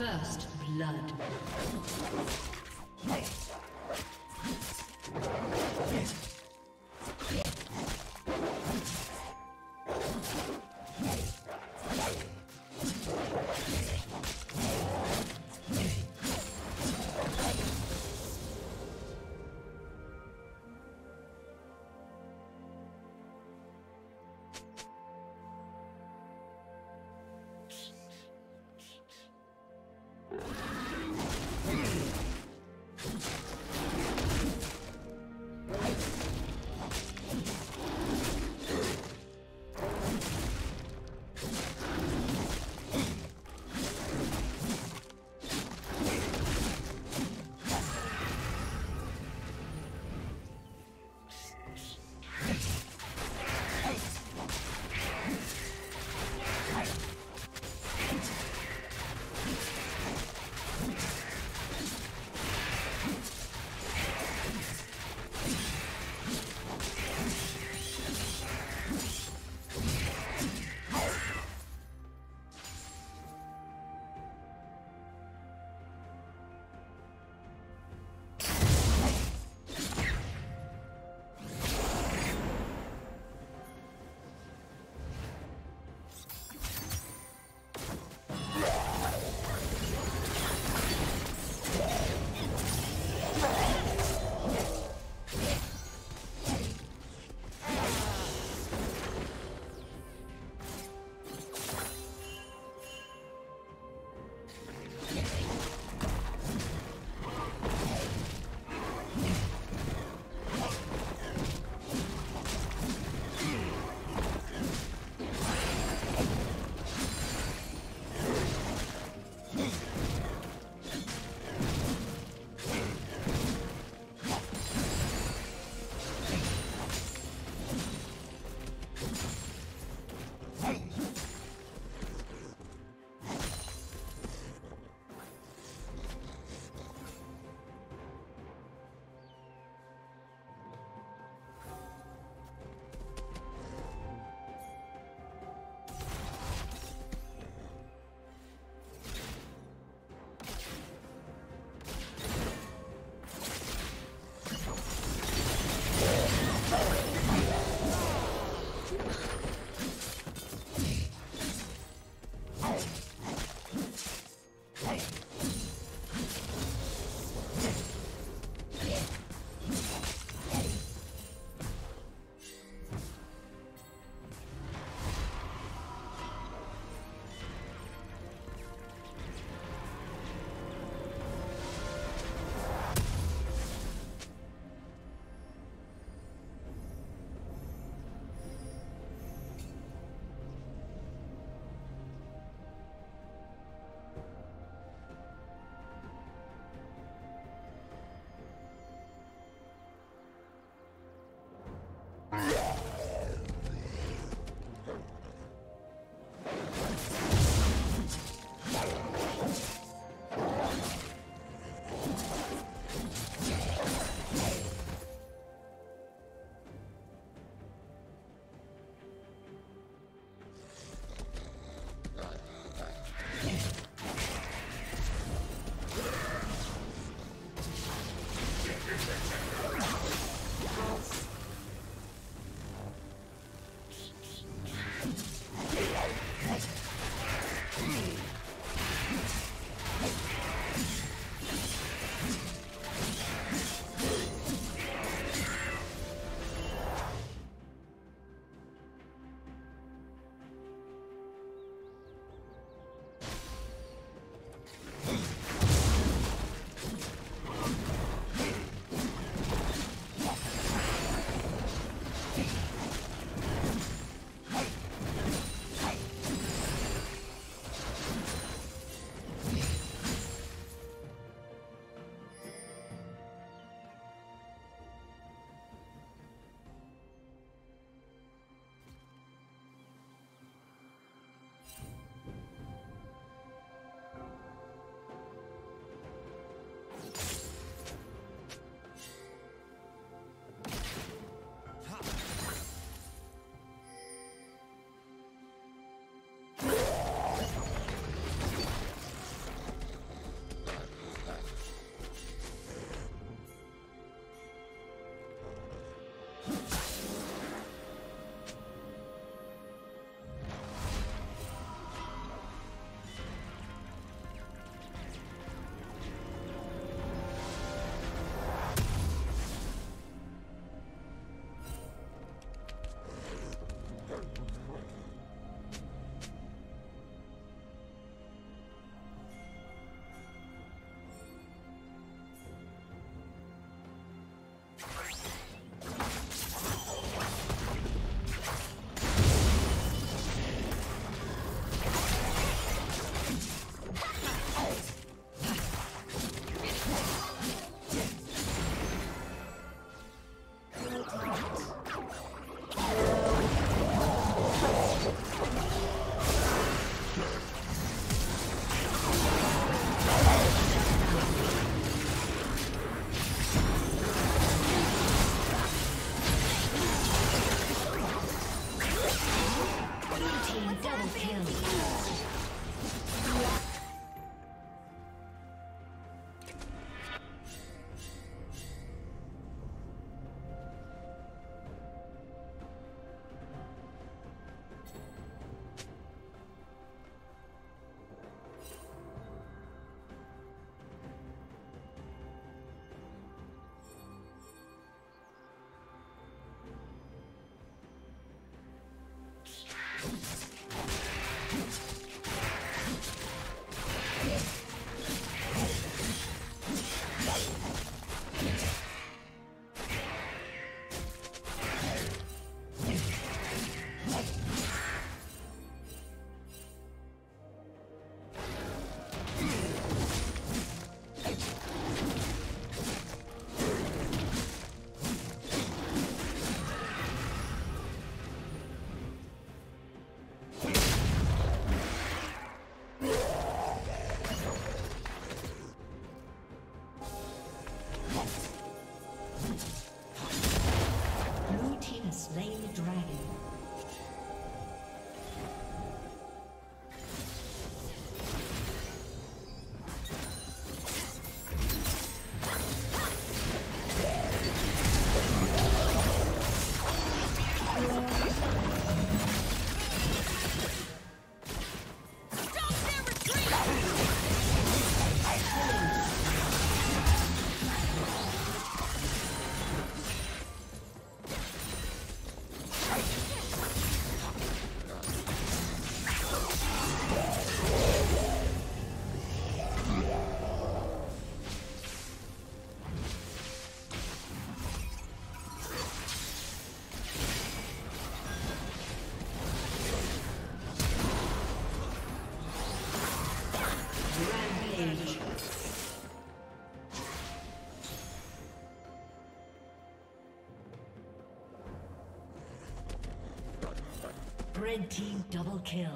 First blood. 170. Red team double kill.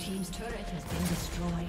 Team's turret has been destroyed.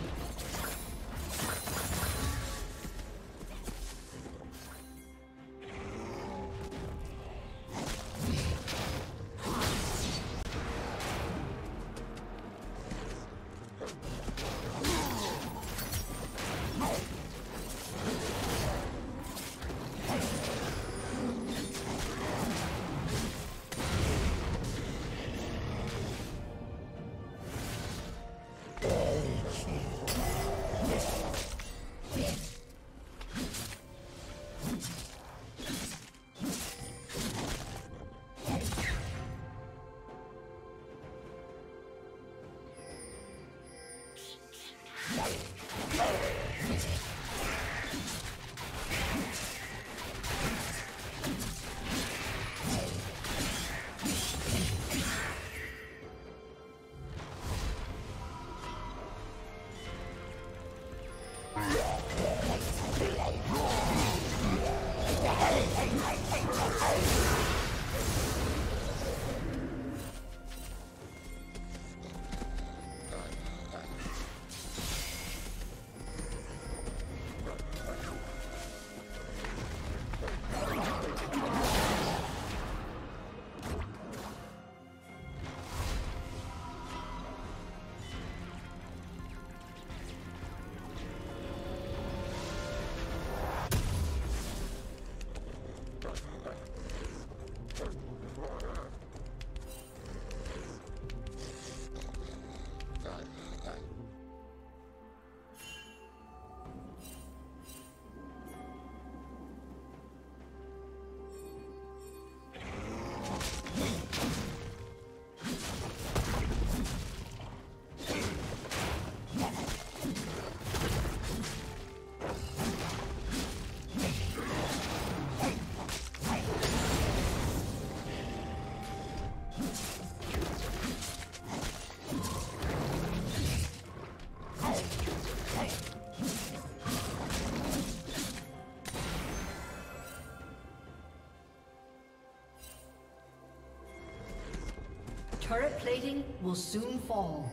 Turret plating will soon fall.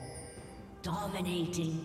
Dominating.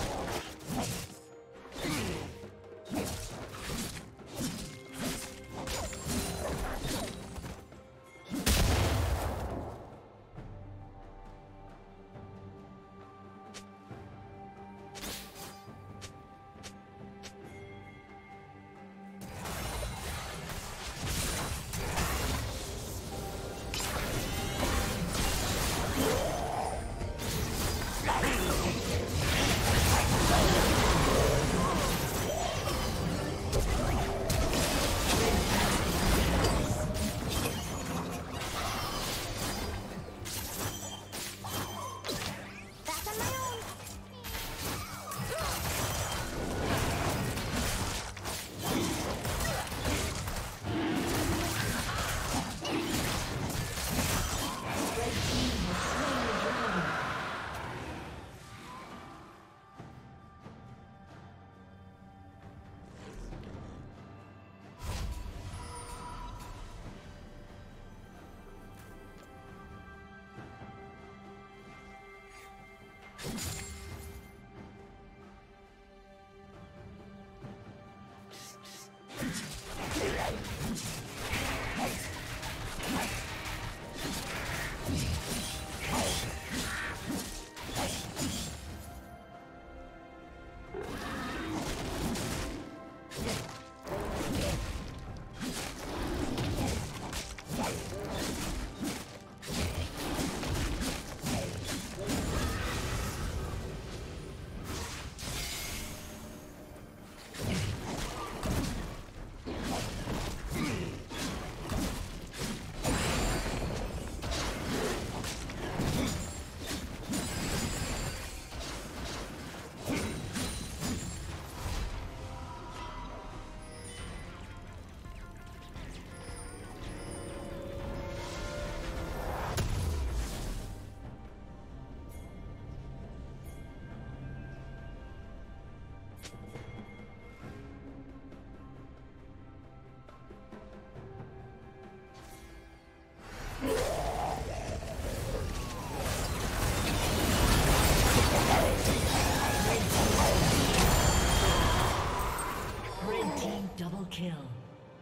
Double kill.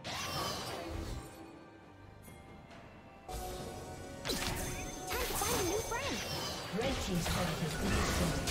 Time to find a new friend. Red team's turret has been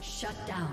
shut down.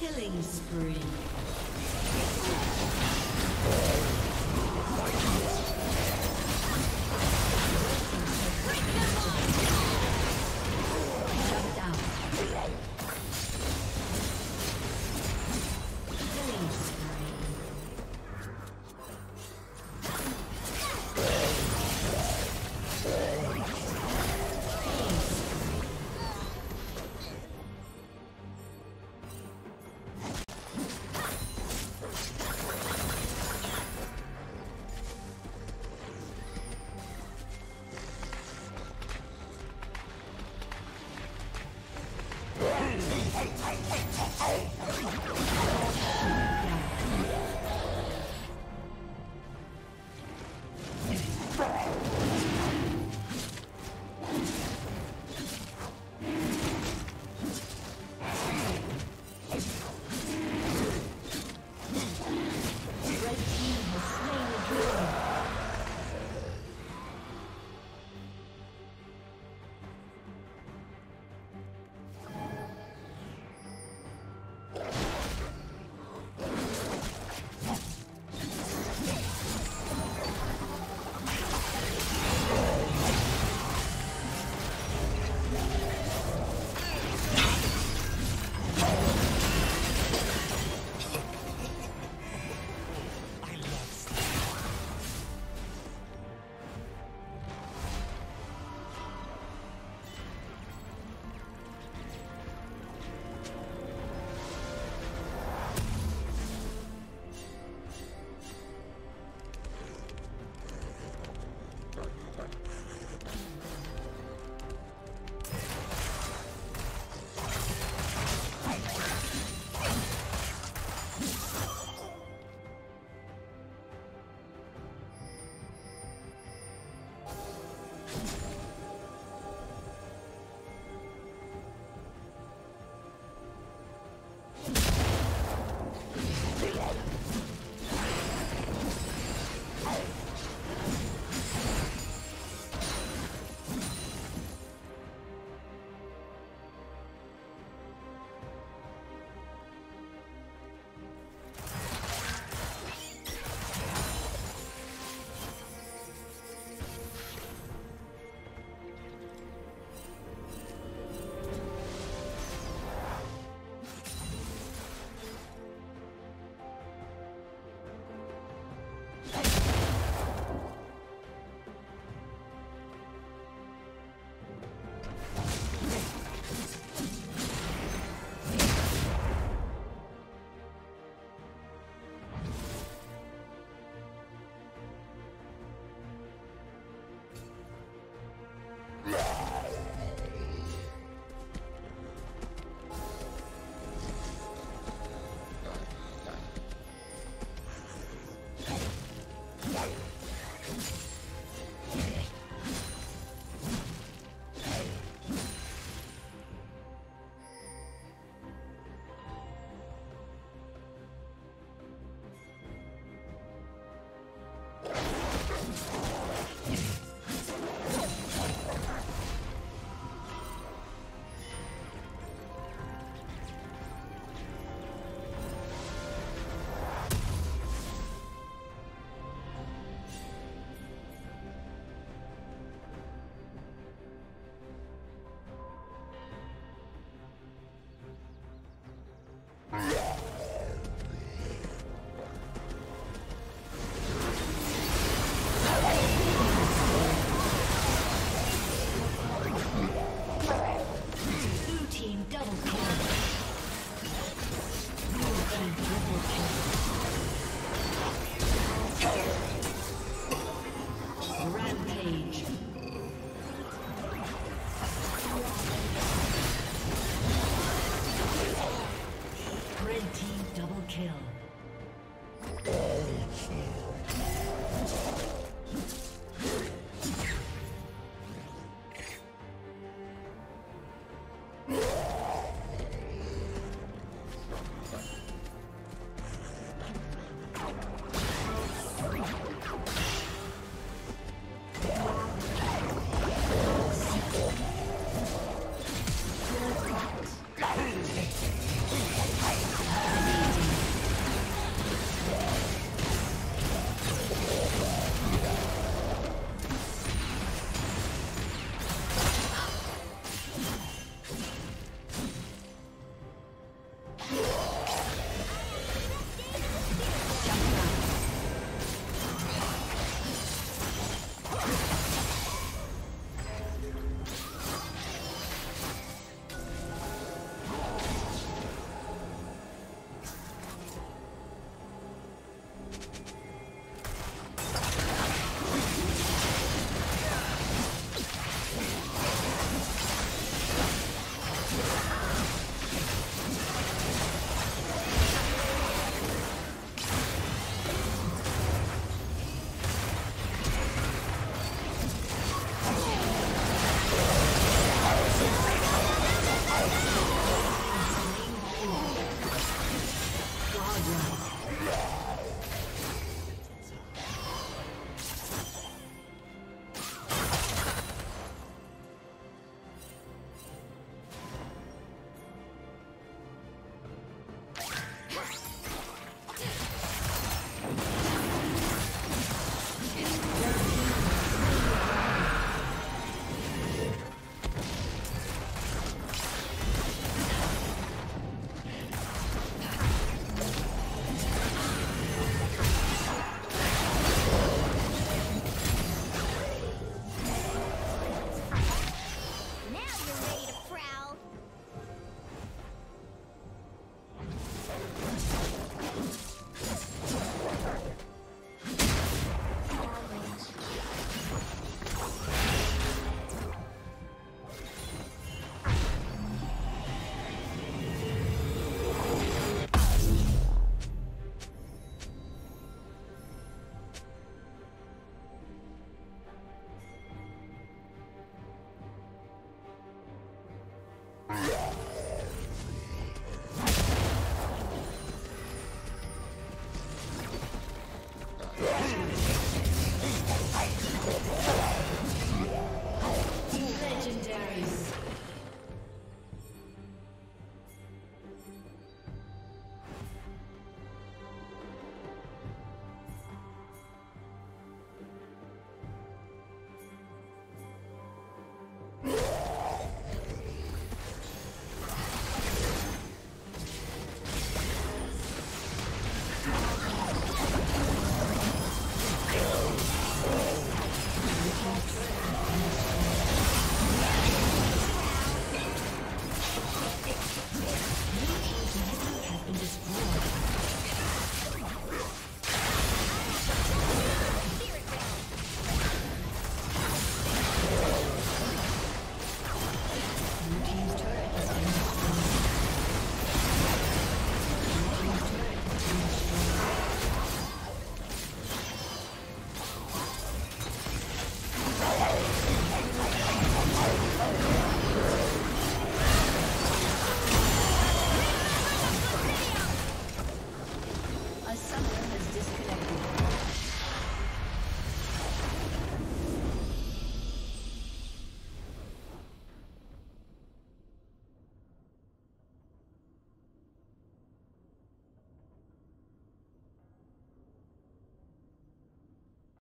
Killing spree.